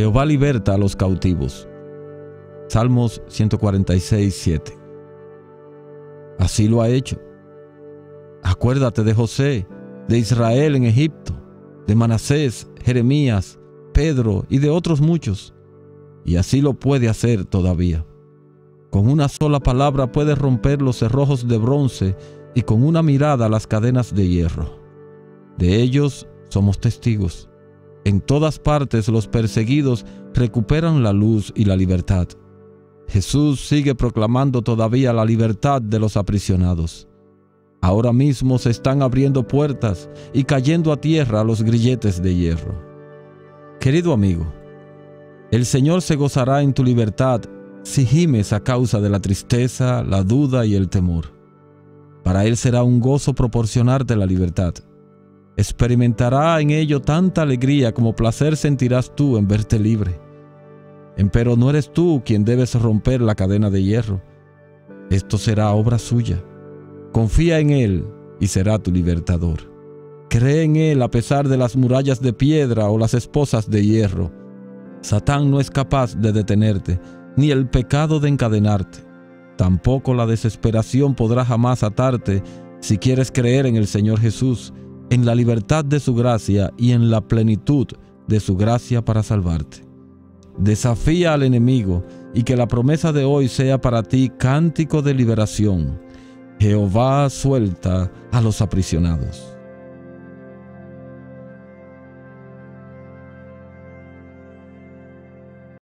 Jehová liberta a los cautivos. Salmos 146, 7. Así lo ha hecho. Acuérdate de José, de Israel en Egipto, de Manasés, Jeremías, Pedro y de otros muchos. Y así lo puede hacer todavía. Con una sola palabra puede romper los cerrojos de bronce y con una mirada las cadenas de hierro. De ellos somos testigos. En todas partes los perseguidos recuperan la luz y la libertad. Jesús sigue proclamando todavía la libertad de los aprisionados. Ahora mismo se están abriendo puertas y cayendo a tierra los grilletes de hierro. Querido amigo, el Señor se gozará en tu libertad si gimes a causa de la tristeza, la duda y el temor. Para Él será un gozo proporcionarte la libertad. Experimentará en ello tanta alegría como placer sentirás tú en verte libre. Empero no eres tú quien debes romper la cadena de hierro. Esto será obra suya. Confía en Él y será tu libertador. Cree en Él a pesar de las murallas de piedra o las esposas de hierro. Satán no es capaz de detenerte, ni el pecado de encadenarte. Tampoco la desesperación podrá jamás atarte si quieres creer en el Señor Jesús, en la libertad de su gracia y en la plenitud de su gracia para salvarte. Desafía al enemigo y que la promesa de hoy sea para ti cántico de liberación. Jehová suelta a los aprisionados.